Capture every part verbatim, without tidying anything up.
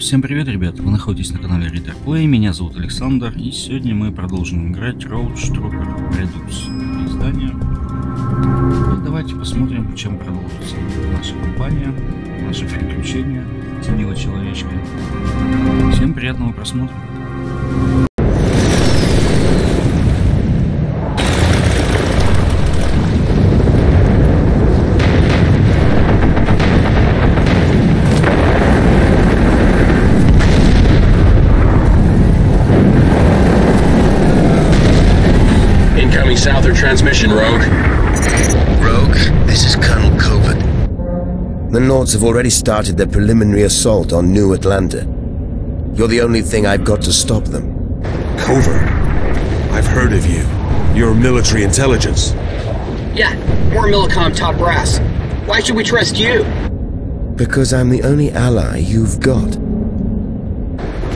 Всем привет, ребята! Вы находитесь на канале RitorPlay, меня зовут Александр, и сегодня мы продолжим играть Rogue Trooper Redux издание. И давайте посмотрим, чем продолжится наша компания, наши приключения теневого человечка. Всем приятного просмотра! Souther transmission, Rogue. Rogue, this is Colonel Cover. The Nords have already started their preliminary assault on New Atlanta. You're the only thing I've got to stop them. Cover? I've heard of you. You're military intelligence. Yeah, we're Milcom top brass. Why should we trust you? Because I'm the only ally you've got.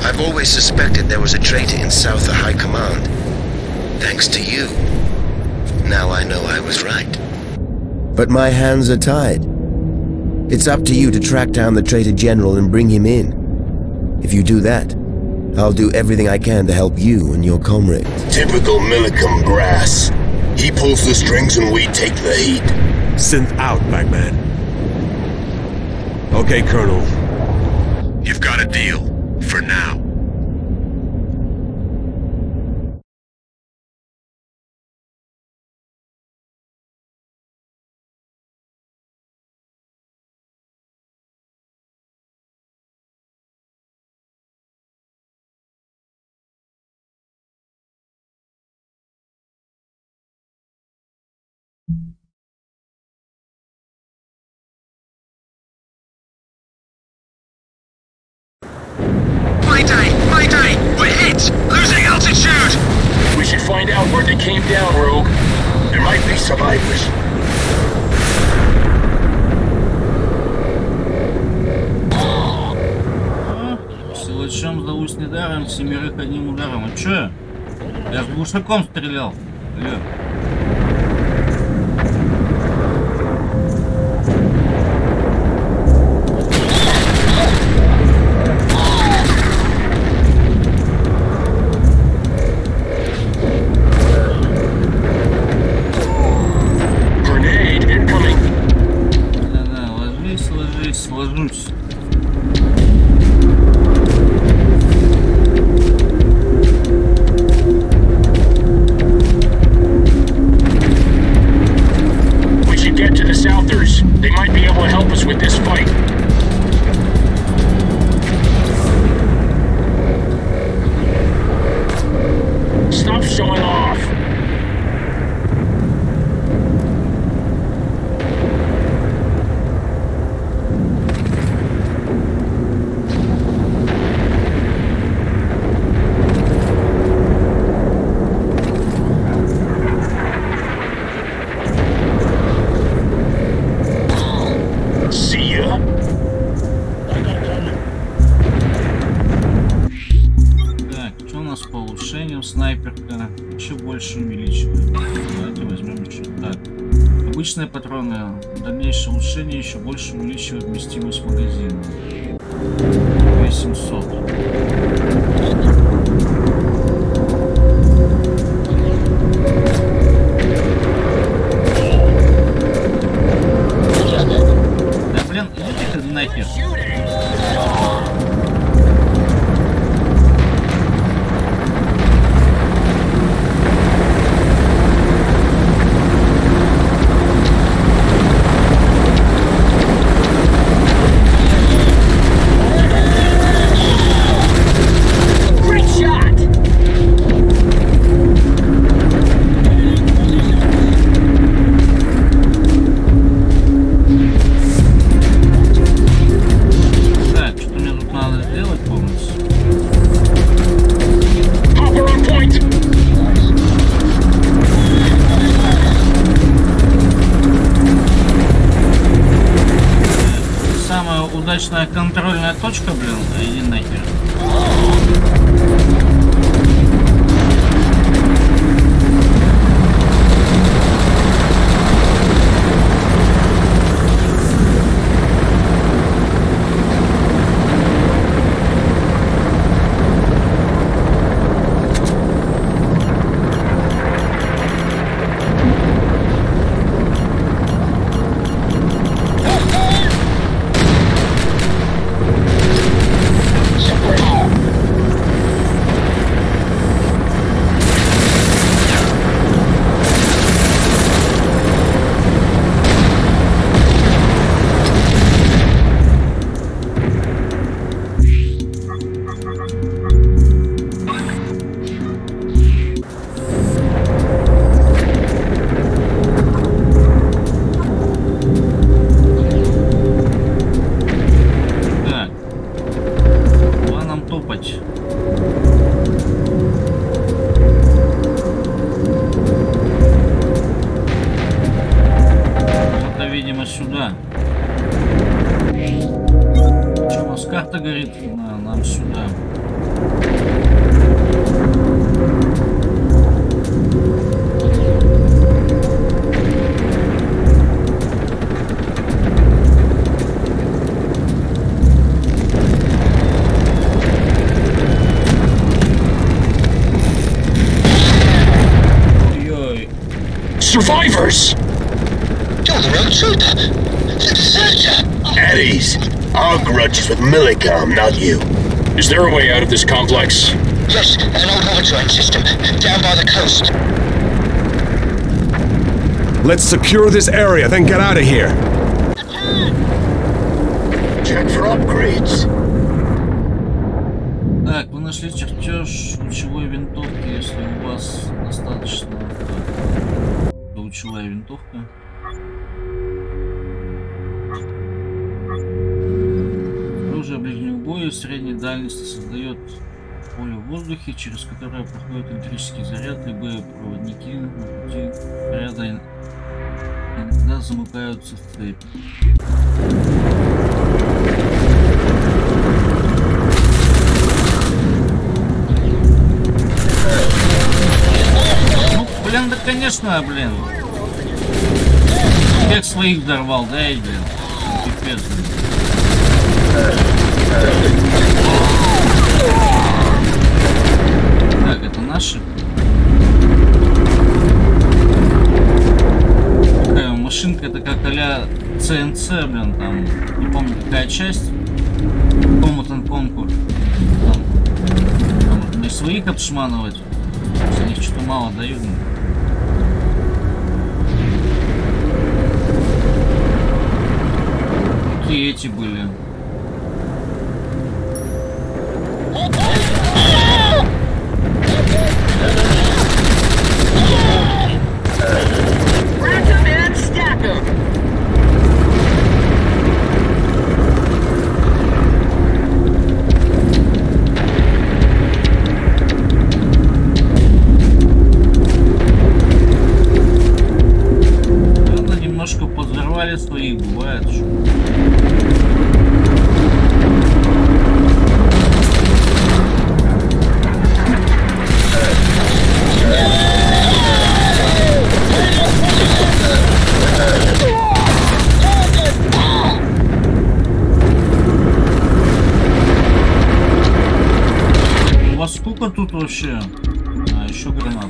I've always suspected there was a traitor in Souther High Command. Thanks to you. Now I know I was right. But my hands are tied. It's up to you to track down the traitor general and bring him in. If you do that, I'll do everything I can to help you and your comrade. Typical Millicom brass. He pulls the strings and we take the heat. Synth out, Bagman. Okay, Colonel. You've got a deal. For now. Find out where they came down, Rogue. There might be survivors. Силачом за ус недаром, семерых одним ударом. А чё? Я с глушаком стрелял. Алло. Сложусь. Снайперка еще больше увеличивает. Давайте возьмем еще так. Обычные патроны, дальнейшее улучшение еще больше увеличивает вместимость магазина. восемьсот. Да блин, иди ты нахер. Удачная контрольная точка, блин, да иди нахер. карта горит, нам сюда. Survivors! You're the Rogue Trooper! The Deserter! At ease. Our grudge is with Milcom, not you. Is there a way out of this complex? Yes, an old overdrain system, down by the coast. Let's secure this area, then get out of here. Check for upgrades. Так, мы нашли чертеж лучевой винтовки, если у вас достаточно... лучевая винтовка. Оружие ближнего боя в средней дальности создает поле в воздухе, через которое проходит электрический заряд. Любые проводники на пути заряда иногда замыкаются в цепь. Ну, блин, да конечно, блин. Всех своих взорвал, да, и блин, пипец. Так, это наши. Такая машинка, это как а-ля ЦНЦ, блин, там, не помню какая часть. Коматон конкурс. Там, там, не своих отшманывать, за них что-то мало дают. И эти были. Ладно, немножко подзорвали своих, бывает что. Тут вообще а, еще гранат.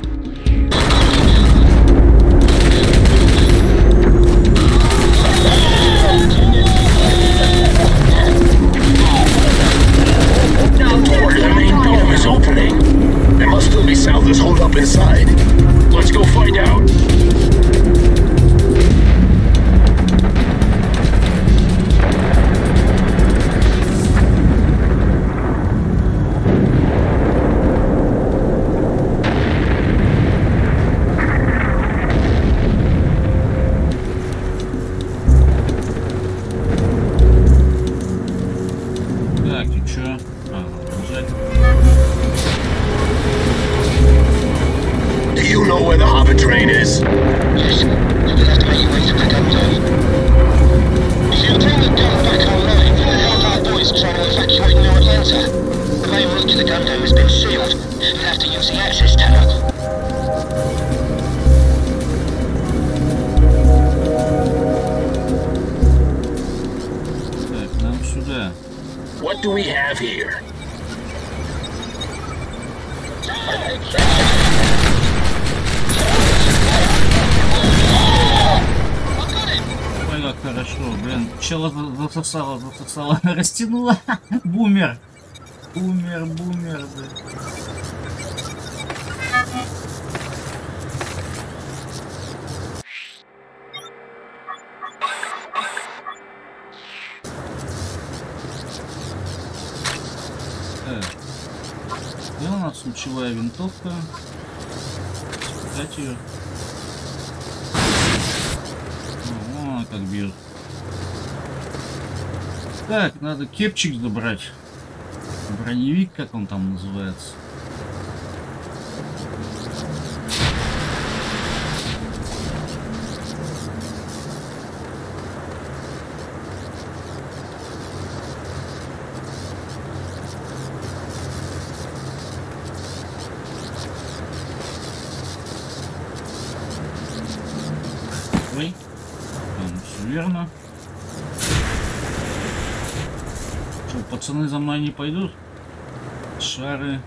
Засосала, засосала, растянула. Бумер. Бумер, бумер, да. И у нас лучевая винтовка. Дать ее. Вон она как бьет. Так, надо кепчик забрать. Броневик, как он там называется. верно. Что, пацаны за мной не пойдут? Шары.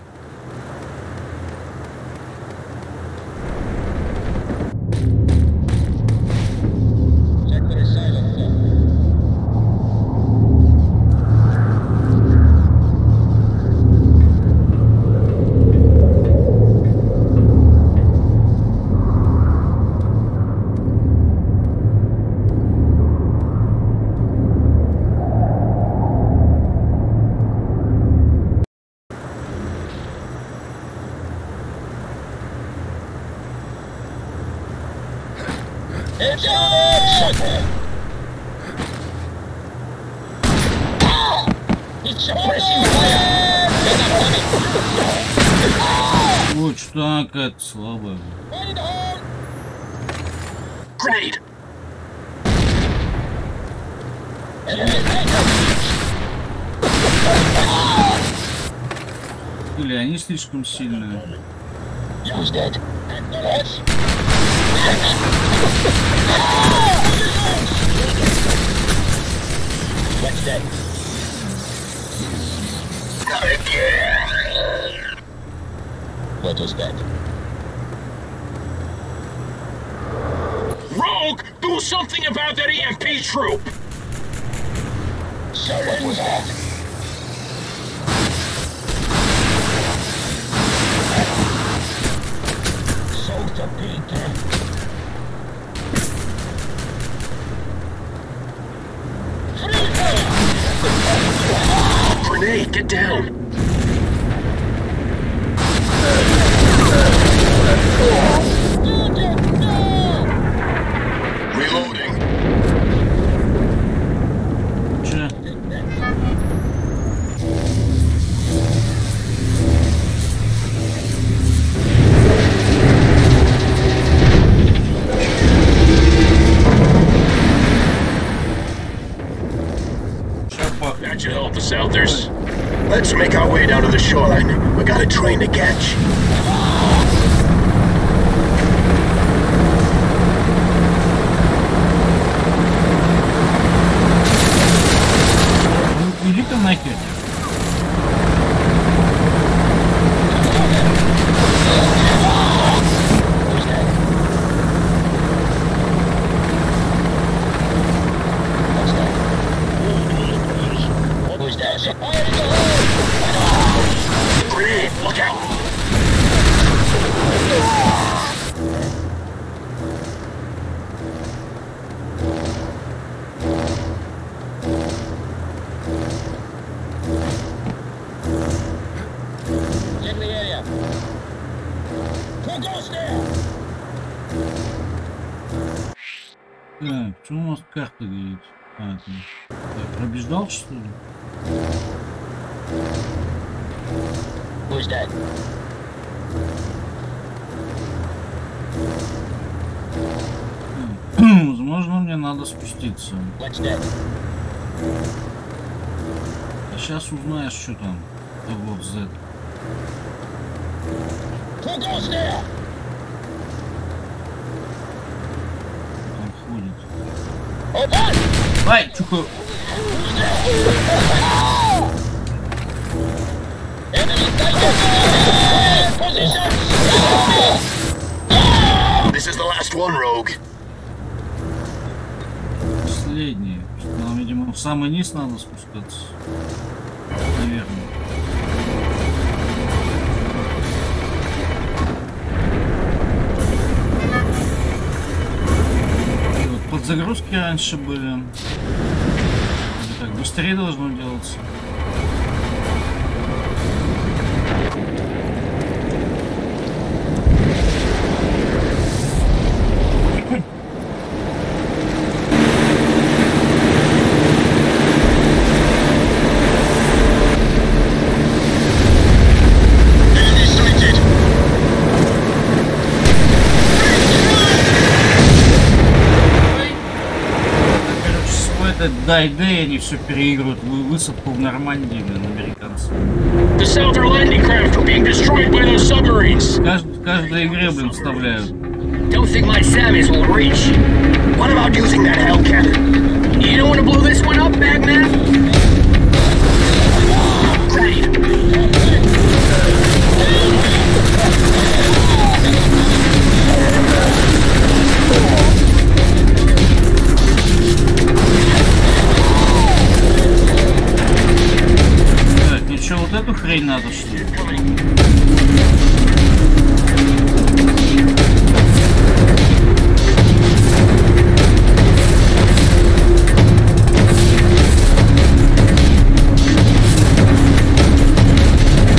Лучше так, это слабое. Или они слишком сильные. What was that? Rogue, do something about that E M P troop. So what was that? Soaked up the grenade. Grenade, get down. Souther's. Let's make our way down to the shoreline. We got a train to catch. Так, что у нас карта говорит? А, ты пробеждал, что ли? Who's that? Возможно, мне надо спуститься. А сейчас узнаешь, что там. Да вот, Z. Там ходит. Ай, чухо. This is the last one, Rogue. Последний. Нам, видимо, в самый низ надо спускаться. Наверное. Загрузки раньше были. Так, быстрее должно делаться. Да, идея, они все переигрывают. Высадку в Нормандии, блин, американцы. В каждой игре, блин, вставляют. Don't think my Savage will reach. What about using that Hellcat? You don't want to blow this one up, Bagman? Great. Что, вот эту хрень надо, что ли?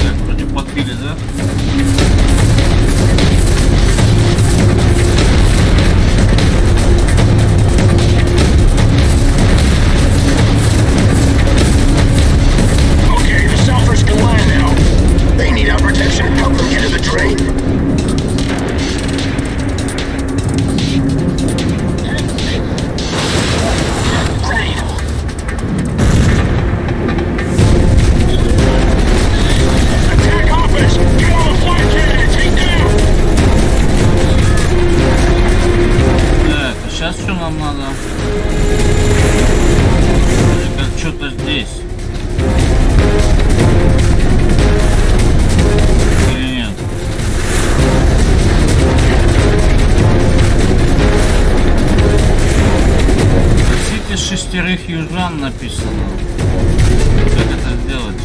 Так, вроде подпили, да? Шестерых южан написано. Как это сделать?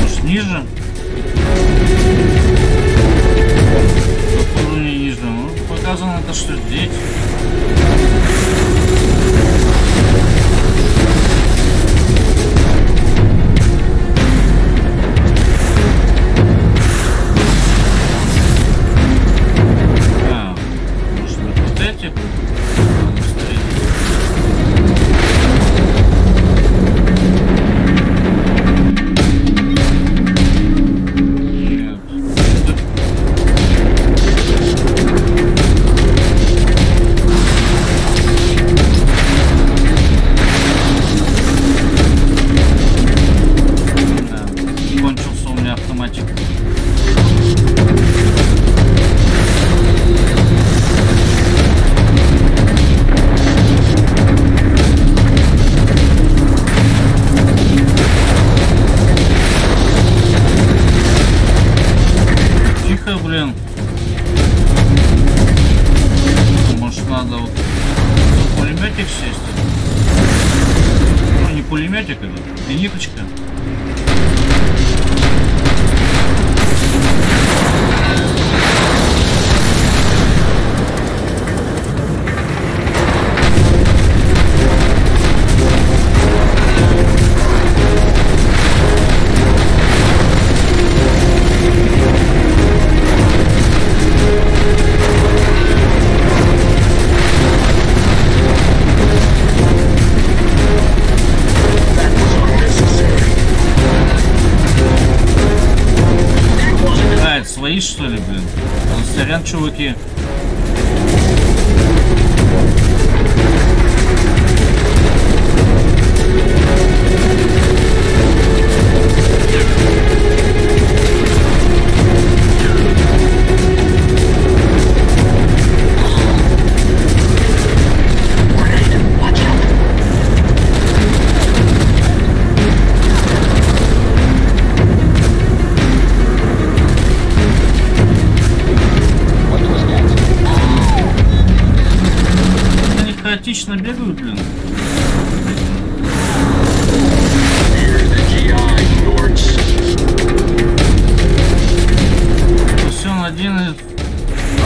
Может, ниже? По уровню ниже. Ну, показано то, что здесь. А, может быть, вот эти? Что ли, блин? Сорян, чуваки. Отлично бегают, блин. Все, один из...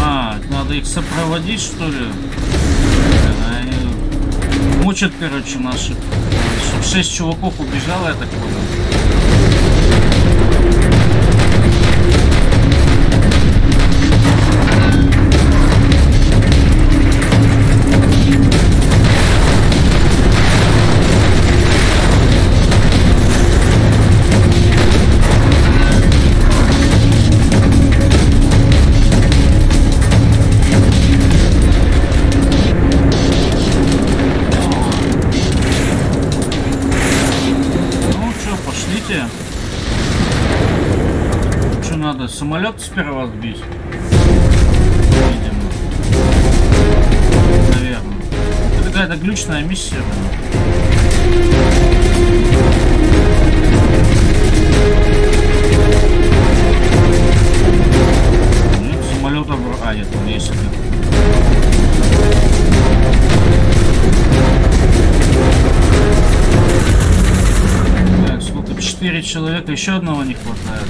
А, надо их сопроводить, что ли? Они мучат, короче, наших. Чтобы шесть чуваков убежало, я так понял. Самолет сперва сбить. Видимо. какая-то глючная миссия. Самолет обрушился. А, нет, он есть. Так, сколько? Четыре человека. Еще одного не хватает.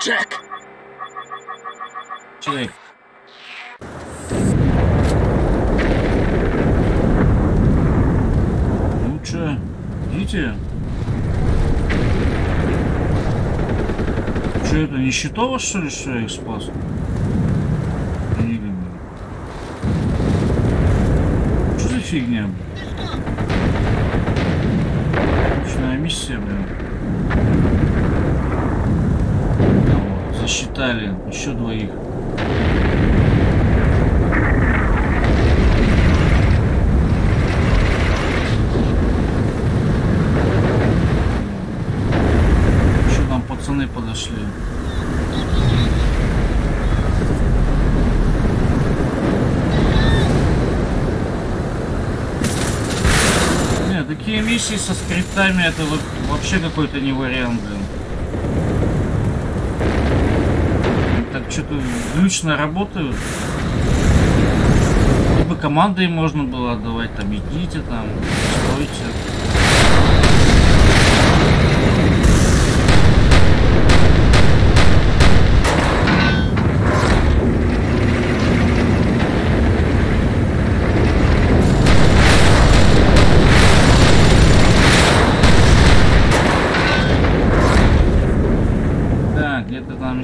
Джек! Человек. Ну чё, идите? Что это, нищетово, что ли, что я их спас? Что за фигня? Личная миссия, блин. О, засчитали еще двоих. Подошли. Не, такие миссии со скриптами — это вообще какой-то не вариант, блин. Так что-то глючно работают. Либо команды им можно было отдавать, там идите, там стойте.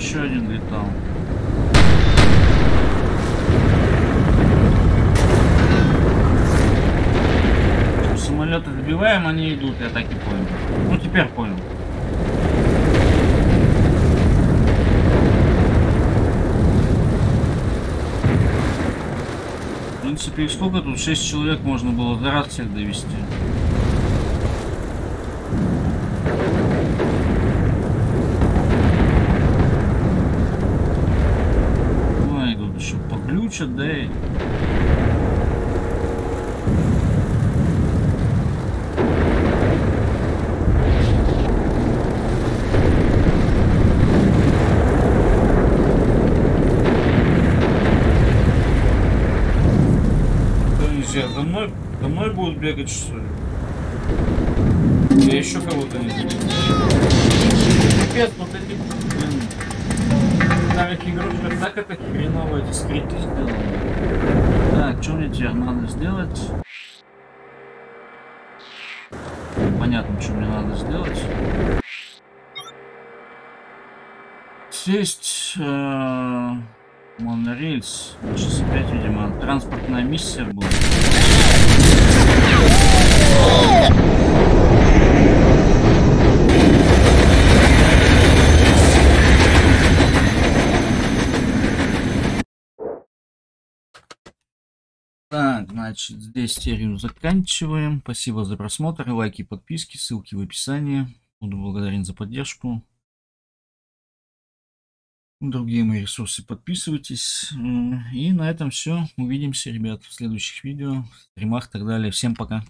Еще один летал. Самолеты добиваем, они идут, я так и понял. Ну теперь понял. В принципе, сколько тут? шесть человек можно было за раз всех довести. Да и... Друзья, за мной, за мной будут бегать, что ли? Я еще кого-то не знаю. Капец, вот эти... Навыки игрушек, так это хреново, эти скрипты сделали. Так, что мне теперь надо сделать? Понятно, что мне надо сделать. Сесть... Э, монорельс. Сейчас опять, видимо, транспортная миссия была. Так, значит, здесь серию заканчиваем. Спасибо за просмотр, лайки, подписки, ссылки в описании. Буду благодарен за поддержку. Другие мои ресурсы подписывайтесь. И на этом все. Увидимся, ребят, в следующих видео, стримах и так далее. Всем пока.